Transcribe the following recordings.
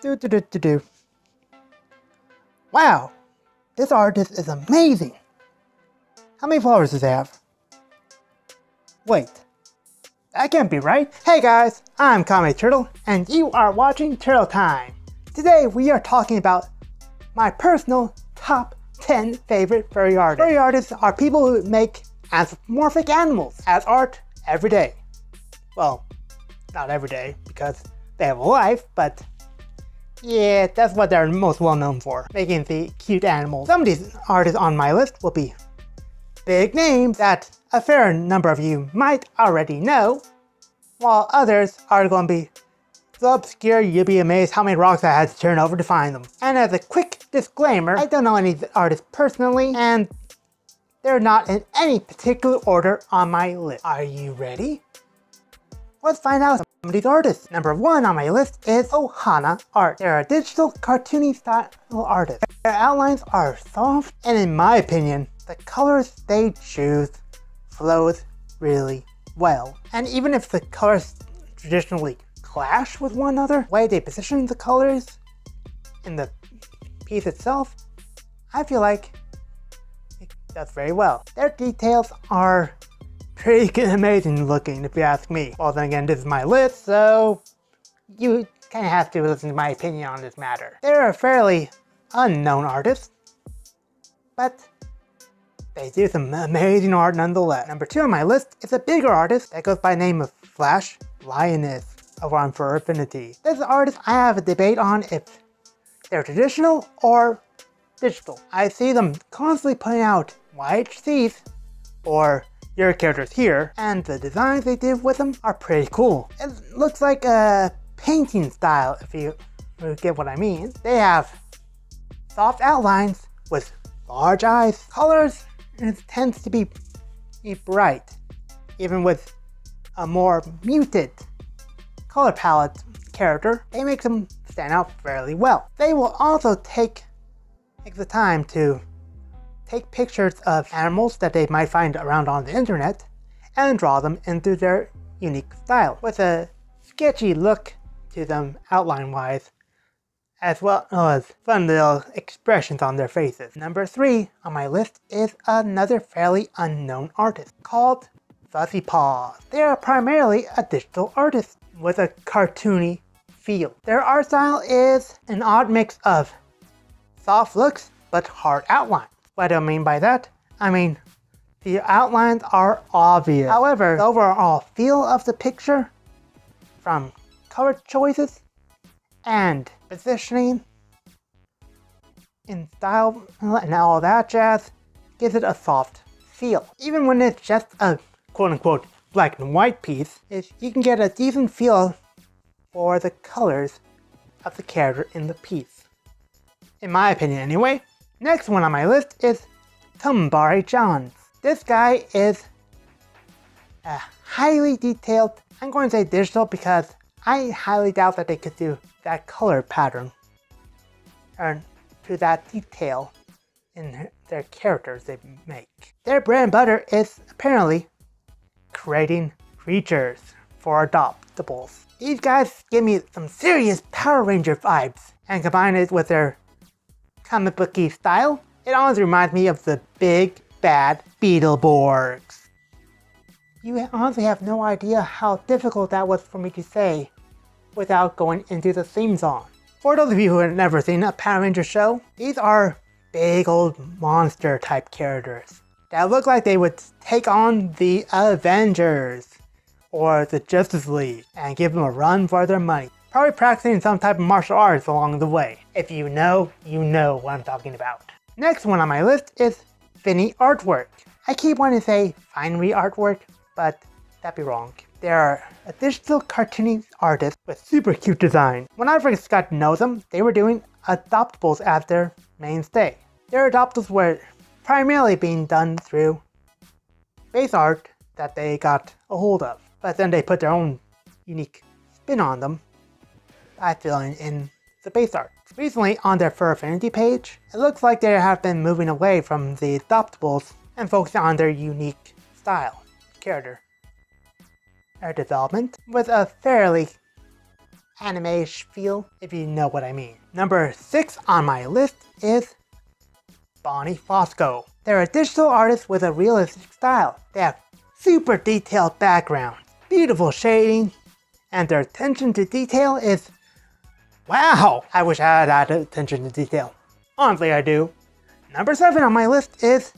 Do. Wow! This artist is amazing! How many followers does he have? Wait. That can't be right. Hey guys, I'm Kame The Turtle, and you are watching Turtle Time. Today we are talking about my personal top 10 favorite furry artists. Furry artists are people who make anthropomorphic animals as art every day. Well, not every day, because they have a life, but yeah, that's what they're most well known for, making the cute animals. Some of these artists on my list will be big names that a fair number of you might already know, while others are going to be so obscure you'll be amazed how many rocks I had to turn over to find them. And as a quick disclaimer, I don't know any of the artists personally, and they're not in any particular order on my list. Are you ready? Let's find out some of these artists. Number one on my list is Ohana Arts. They're a digital cartoony style artist. Their outlines are soft, and in my opinion, the colors they choose flows really well. And even if the colors traditionally clash with one another, the way they position the colors in the piece itself, I feel like it does very well. Their details are pretty amazing looking, if you ask me. Well, then again, this is my list, so you kind of have to listen to my opinion on this matter. They're a fairly unknown artist, but they do some amazing art nonetheless. Number two on my list is a bigger artist that goes by the name of Flash Lioness over on Fur Affinity. This is an artist I have a debate on if they're traditional or digital. I see them constantly putting out YHCs or your characters here, and the designs they did with them are pretty cool. It looks like a painting style, if you get what I mean. They have soft outlines with large eyes, colors, and it tends to be bright, even with a more muted color palette character. They make them stand out fairly well. They will also take the time to take pictures of animals that they might find around on the internet and draw them into their unique style, with a sketchy look to them outline-wise, as well as fun little expressions on their faces. Number three on my list is another fairly unknown artist called FussyPaws. They are primarily a digital artist with a cartoony feel. Their art style is an odd mix of soft looks but hard outlines. What do I mean by that? I mean, the outlines are obvious. However, the overall feel of the picture, from color choices and positioning in style and all that jazz, gives it a soft feel. Even when it's just a quote-unquote black and white piece, you can get a decent feel for the colors of the character in the piece. In my opinion anyway. Next one on my list is Tumbari_Jons. This guy is a highly detailed, I'm going to say digital because I highly doubt that they could do that color pattern and to that detail in their characters they make. Their bread and butter is apparently creating creatures for adoptables. These guys give me some serious Power Ranger vibes, and combine it with their comic booky style, it honestly reminds me of the Big Bad Beetleborgs. You honestly have no idea how difficult that was for me to say without going into the theme song. For those of you who have never seen a Power Ranger show, these are big old monster type characters that look like they would take on the Avengers or the Justice League and give them a run for their money, probably practicing some type of martial arts along the way. If you know, you know what I'm talking about. Next one on my list is Finny Artwork. I keep wanting to say Finny Artwork, but that'd be wrong. They are a digital cartoony artist with super cute design. When I first got to know them, they were doing adoptables as their mainstay. Their adoptables were primarily being done through base art that they got a hold of, but then they put their own unique spin on them, I feel, in the base art. Recently, on their Fur Affinity page, it looks like they have been moving away from the adoptables and focusing on their unique style, character, or development, with a fairly anime-ish feel, if you know what I mean. Number 6 on my list is Bonifasko. They're a digital artist with a realistic style. They have super detailed backgrounds, beautiful shading, and their attention to detail is... wow! I wish I had that attention to detail. Honestly, I do. Number 7 on my list is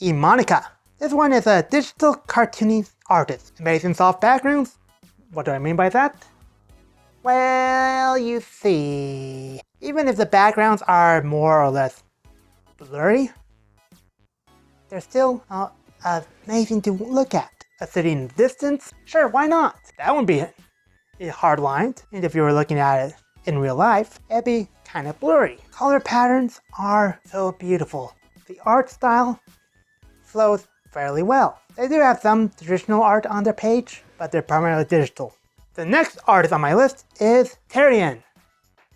Imanika. This one is a digital cartooning artist. Amazing soft backgrounds. What do I mean by that? Well, you see... even if the backgrounds are more or less blurry, they're still amazing to look at. A city in the distance? Sure, why not? That wouldn't be hard-lined. And if you were looking at it in real life, it'd be kind of blurry. Color patterns are so beautiful. The art style flows fairly well. They do have some traditional art on their page, but they're primarily digital. The next artist on my list is Teranen,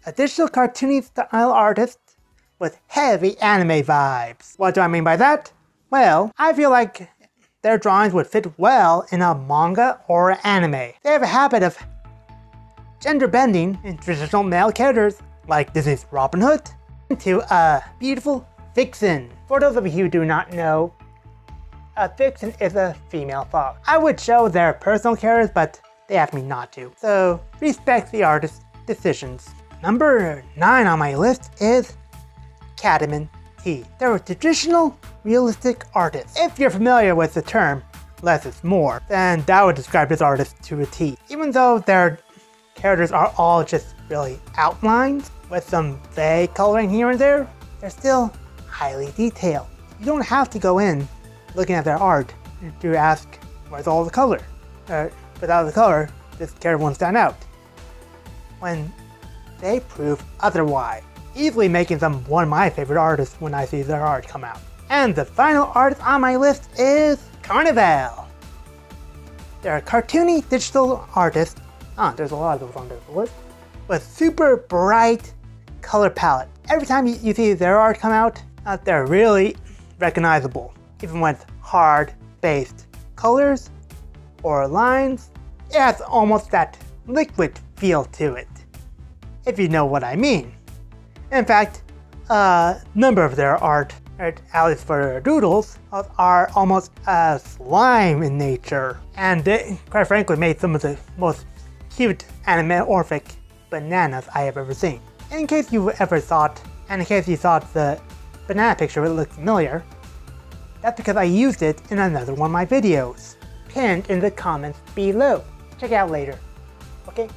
a digital cartooning style artist with heavy anime vibes. What do I mean by that? Well, I feel like their drawings would fit well in a manga or anime. They have a habit of gender bending in traditional male characters, like Disney's Robin Hood, into a beautiful vixen. For those of you who do not know, a vixen is a female fox. I would show their personal characters, but they asked me not to, so respect the artist's decisions. Number 9 on my list is Cadmium Tea. They're a traditional, realistic artist. If you're familiar with the term, less is more, then that would describe this artist to a T. Even though their characters are all just really outlines, with some vague coloring here and there, they're still highly detailed. You don't have to go in looking at their art to ask, where's all the color? Without the color, this character won't stand out, when they prove otherwise, easily making them one of my favorite artists when I see their art come out. And the final artist on my list is Carnival. They're a cartoony digital artist, there's a lot of those on this list, with super bright color palette. Every time you see their art come out, they're really recognizable, even with hard-based colors or lines. It has almost that liquid feel to it, if you know what I mean. In fact, a number of their art, or at least for their doodles, are almost slime in nature, and they, quite frankly, made some of the most cute anamorphic bananas I have ever seen. In case you ever thought, and in case you thought the banana picture would look familiar, that's because I used it in another one of my videos, pinned in the comments below. Check it out later. Okay.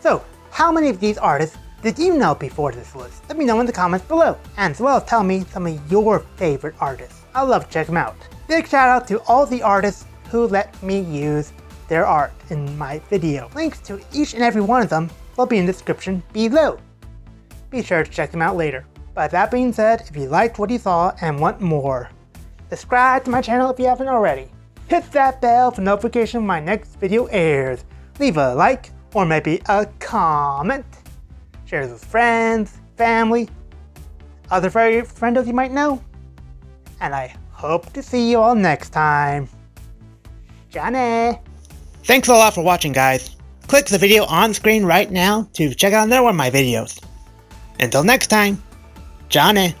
So, how many of these artists did you know before this list? Let me know in the comments below, and as well as tell me some of your favorite artists. I love to check them out. Big shout out to all the artists who let me use their art in my video. Links to each and every one of them will be in the description below. Be sure to check them out later. But that being said, if you liked what you saw and want more, subscribe to my channel if you haven't already. Hit that bell for notification when my next video airs. Leave a like or maybe a comment. Share with friends, family, other friendos you might know. And I hope to see you all next time. Johnny! Thanks a lot for watching, guys. Click the video on screen right now to check out another one of my videos. Until next time, Johnny!